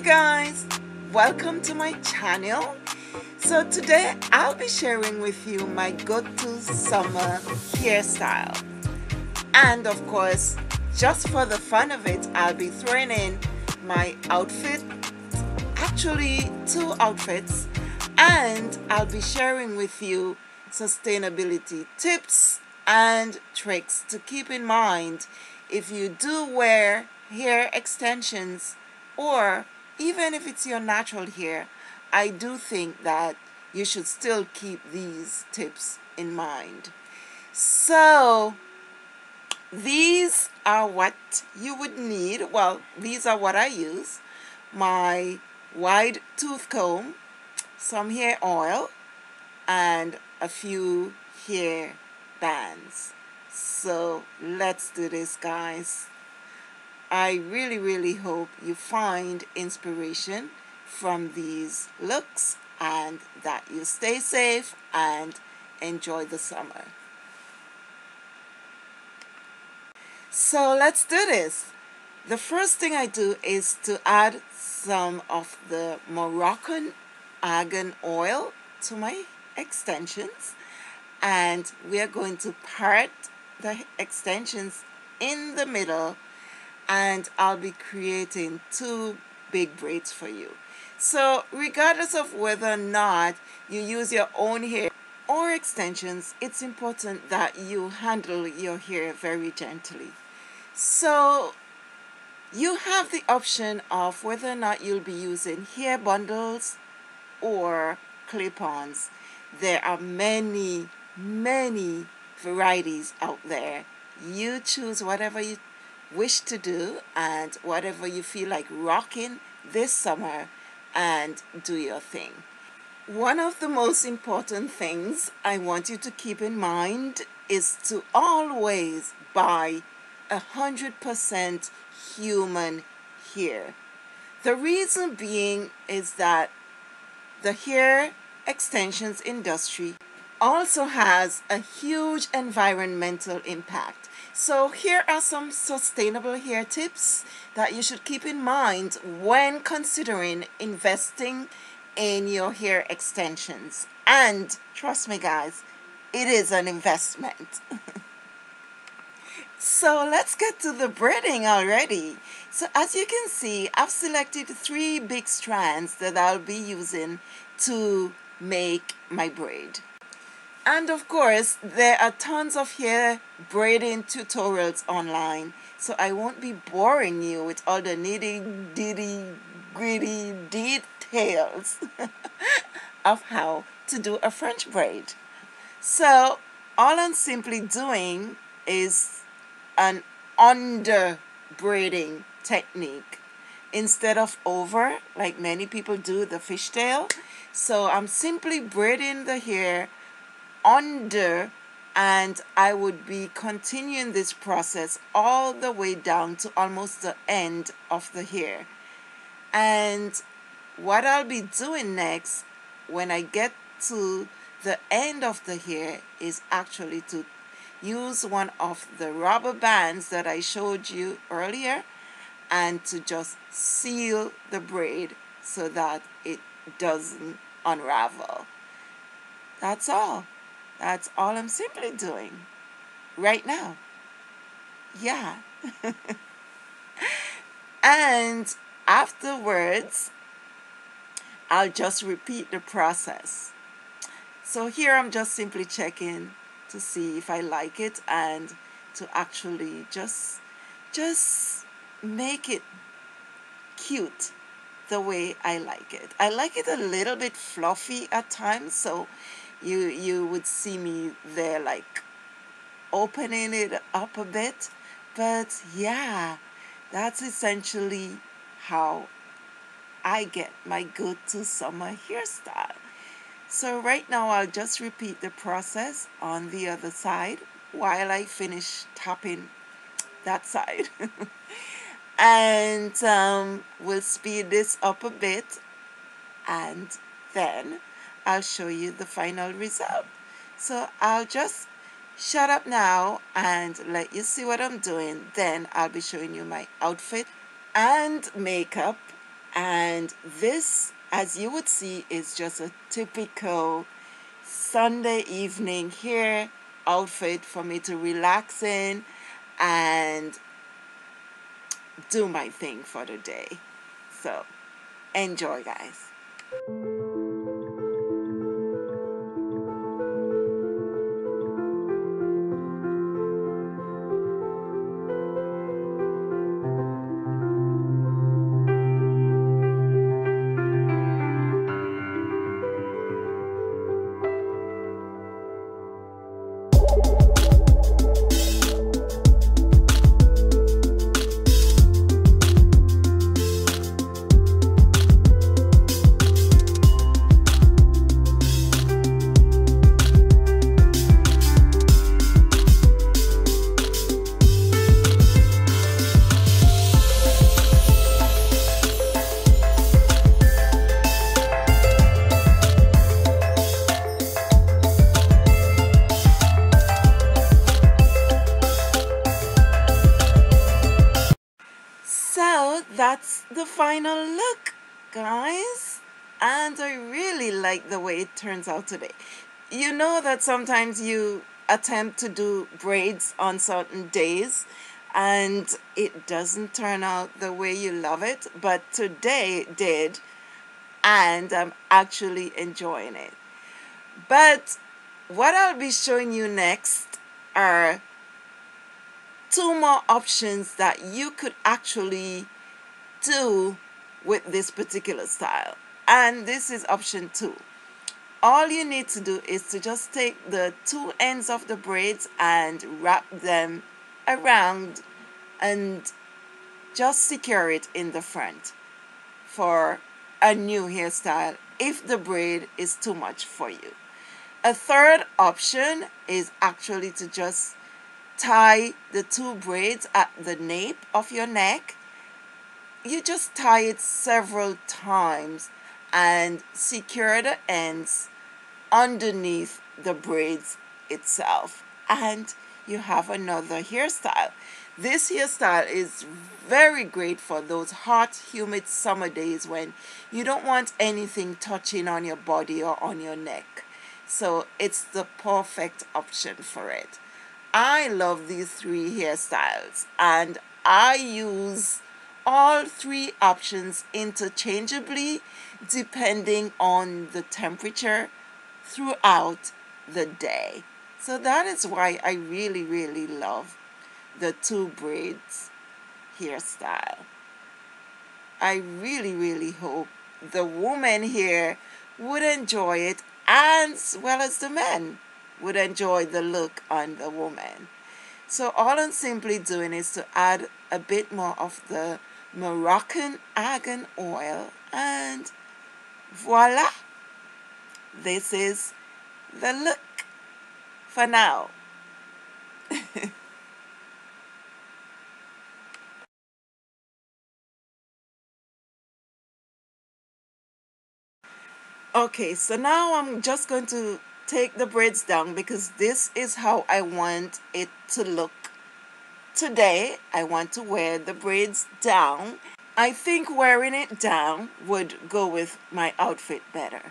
Hi guys, welcome to my channel. So today I'll be sharing with you my go-to summer hairstyle, and of course just for the fun of it I'll be throwing in my outfit, actually two outfits, and I'll be sharing with you sustainability tips and tricks to keep in mind if you do wear hair extensions or even if it's your natural hair. I do think that you should still keep these tips in mind. So these are what you would need. Well, these are what I use: my wide tooth comb, some hair oil, and a few hair bands. So let's do this, guys. I really hope you find inspiration from these looks and that you stay safe and enjoy the summer. So let's do this. The first thing I do is to add some of the Moroccan argan oil to my extensions, and we are going to part the extensions in the middle, and I'll be creating two big braids for you. So regardless of whether or not you use your own hair or extensions, it's important that you handle your hair very gently. So you have the option of whether or not you'll be using hair bundles or clip-ons. There are many varieties out there. You choose whatever you wish to do and whatever you feel like rocking this summer, and do your thing. One of the most important things I want you to keep in mind is to always buy 100% human hair. The reason being is that the hair extensions industry also has a huge environmental impact. So here are some sustainable hair tips that you should keep in mind when considering investing in your hair extensions. And trust me guys, it is an investment. So let's get to the braiding already. So as you can see, I've selected three big strands that I'll be using to make my braid. And of course, there are tons of hair braiding tutorials online, so I won't be boring you with all the nitty-gritty details of how to do a French braid. So all I'm simply doing is an under braiding technique instead of over, like many people do the fishtail. So I'm simply braiding the hair under, and I would be continuing this process all the way down to almost the end of the hair. And what I'll be doing next, when I get to the end of the hair, is actually to use one of the rubber bands that I showed you earlier and to just seal the braid so that it doesn't unravel. That's all. That's all I'm simply doing right now. Yeah. And afterwards, I'll just repeat the process. So here I'm just simply checking to see if I like it and to actually just make it cute the way I like it. I like it a little bit fluffy at times, so you would see me there like opening it up a bit, but yeah, that's essentially how I get my go-to summer hairstyle. So right now I'll just repeat the process on the other side while I finish tapping that side. And we'll speed this up a bit, and then I'll show you the final result. So I'll just shut up now and let you see what I'm doing. Then I'll be showing you my outfit and makeup, And this, as you would see, is just a typical Sunday evening here outfit for me to relax in and do my thing for the day. So enjoy, guys. That's the final look, guys, and I really like the way it turns out today. You know that sometimes you attempt to do braids on certain days and it doesn't turn out the way you love it, but today it did, and I'm actually enjoying it. But what I'll be showing you next are two more options that you could actually do with this particular style, and this is option two. All you need to do is to just take the two ends of the braids and wrap them around and just secure it in the front for a new hairstyle if the braid is too much for you. A third option is actually to just tie the two braids at the nape of your neck. You just tie it several times and secure the ends underneath the braids itself, and you have another hairstyle. This hairstyle is very great for those hot, humid summer days when you don't want anything touching on your body or on your neck, so it's the perfect option for it. I love these three hairstyles, and I use all three options interchangeably depending on the temperature throughout the day. So that is why I really, really love the two braids hairstyle. I really, really hope the women here would enjoy it, as well as the men would enjoy the look on the woman. So all I'm simply doing is to add a bit more of the Moroccan argan oil, and voila, this is the look for now. Okay, so now I'm just going to take the braids down because this is how I want it to look today. I want to wear the braids down. I think wearing it down would go with my outfit better.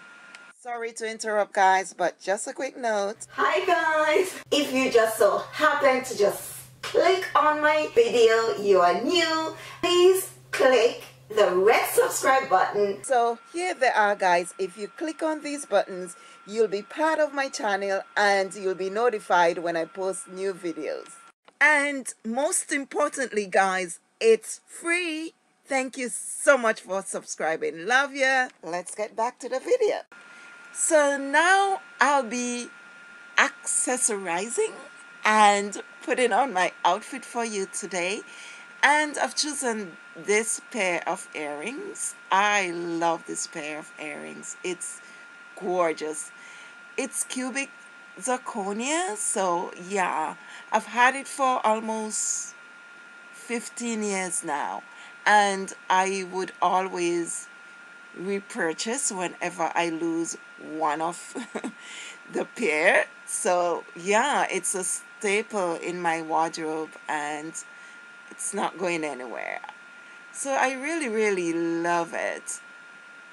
Sorry to interrupt, guys, but just a quick note. Hi guys, if you just so happen to just click on my video, you are new, please click the red subscribe button. So here they are, guys. If you click on these buttons, you'll be part of my channel and you'll be notified when I post new videos. And most importantly, guys, it's free. Thank you so much for subscribing. Love ya. Let's get back to the video. So now I'll be accessorizing and putting on my outfit for you today. And I've chosen this pair of earrings. I love this pair of earrings. It's gorgeous. It's cubic zirconia, so yeah, I've had it for almost 15 years now, and I would always repurchase whenever I lose one of the pair. So yeah, it's a staple in my wardrobe and it's not going anywhere. So I really, really love it.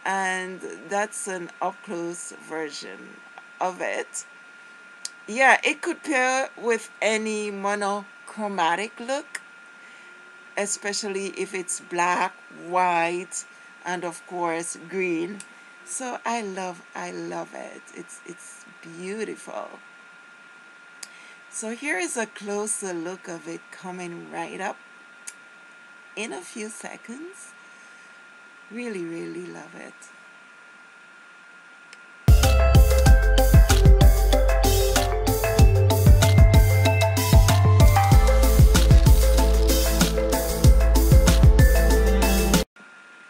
And that's an up-close version of it. Yeah, it could pair with any monochromatic look, especially if it's black, white, and of course green. So I love it. It's beautiful. So here is a closer look of it coming right up in a few seconds. Really, really love it.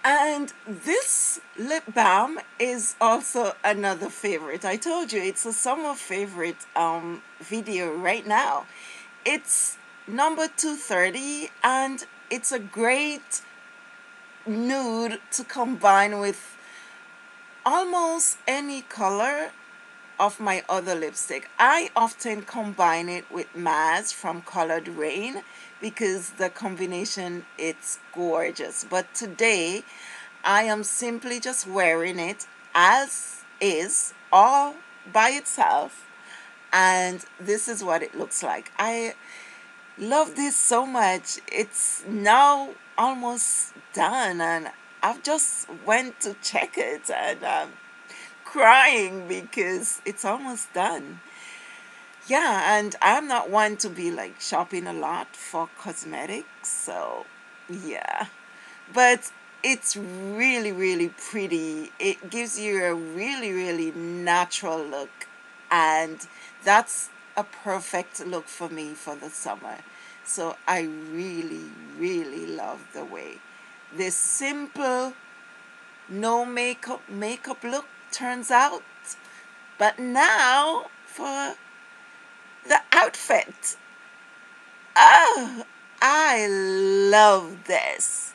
And this lip balm is also another favorite. I told you it's a summer favorite video right now. It's number 230, and it's a great nude to combine with almost any color of my other lipstick. I often combine it with Maz from Colored Rain because the combination, it's gorgeous. But today I am simply just wearing it as is, all by itself, and this is what it looks like. I love this so much. It's now almost done, and I've just went to check it, and I'm crying because it's almost done. Yeah, and I'm not one to be like shopping a lot for cosmetics, so yeah, but it's really, really pretty. It gives you a really, really natural look, and that's a perfect look for me for the summer. So I really, really love the way this simple, no makeup look turns out. But now for the outfit. Oh, I love this.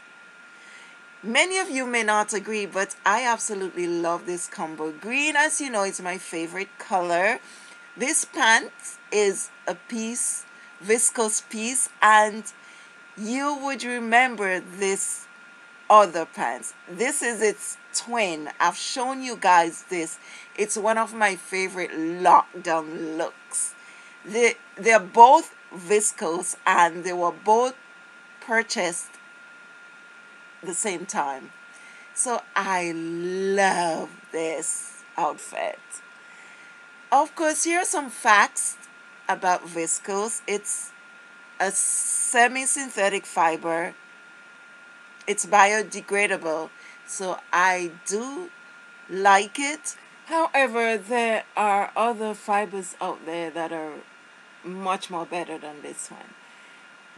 Many of you may not agree, but I absolutely love this combo. Green, as you know, is my favorite color. This pants is a piece, viscose piece, and you would remember this other pants. This is its twin. I've shown you guys this. It's one of my favorite lockdown looks. They're both viscose, and they were both purchased the same time. So I love this outfit. Of course, here are some facts about viscose. It's a semi-synthetic fiber. It's biodegradable, so I do like it. However, there are other fibers out there that are much more better than this one.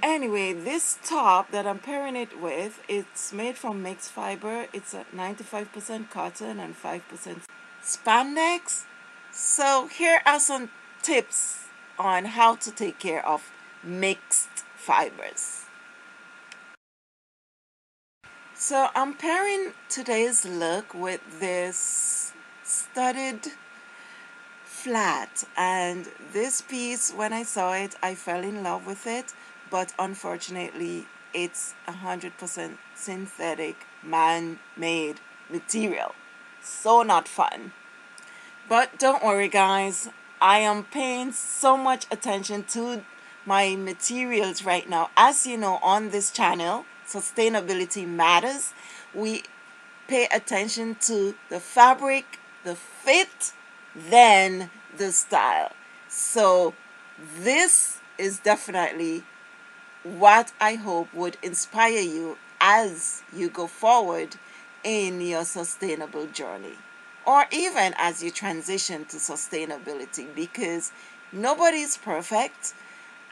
Anyway, this top that I'm pairing it with, it's made from mixed fiber. It's at 95% cotton and 5% spandex. So here are some tips on how to take care of mixed fibers. So I'm pairing today's look with this studded flat, and this piece, when I saw it, I fell in love with it, but unfortunately it's 100% synthetic man-made material, so not fun. But don't worry guys, I am paying so much attention to my materials right now. As you know, on this channel, Sustainability Matters, we pay attention to the fabric, the fit, then the style. So this is definitely what I hope would inspire you as you go forward in your sustainable journey, or even as you transition to sustainability, because nobody is perfect.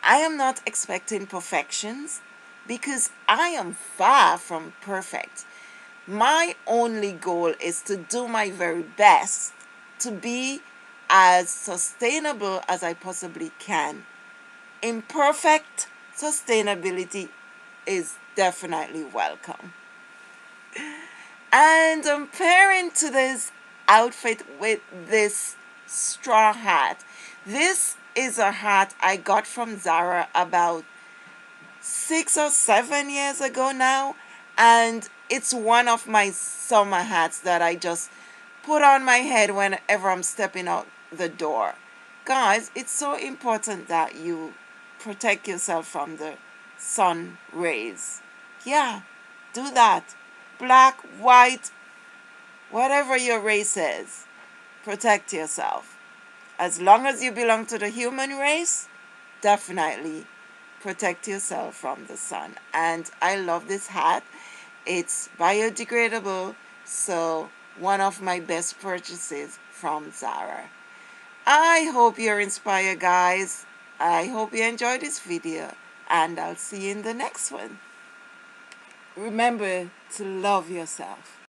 I am not expecting perfections, because I am far from perfect. My only goal is to do my very best to be as sustainable as I possibly can. Imperfect sustainability is definitely welcome. And I'm pairing today's outfit with this straw hat. This is a hat I got from Zara about 6 or 7 years ago now, And it's one of my summer hats that I just put on my head whenever I'm stepping out the door. Guys, it's so important that you protect yourself from the sun rays. Yeah, do that. Black, white, whatever your race is, protect yourself. As long as you belong to the human race, definitely protect yourself from the sun. And I love this hat. It's biodegradable, so one of my best purchases from Zara. I hope you're inspired, guys. I hope you enjoyed this video, and I'll see you in the next one. Remember to love yourself.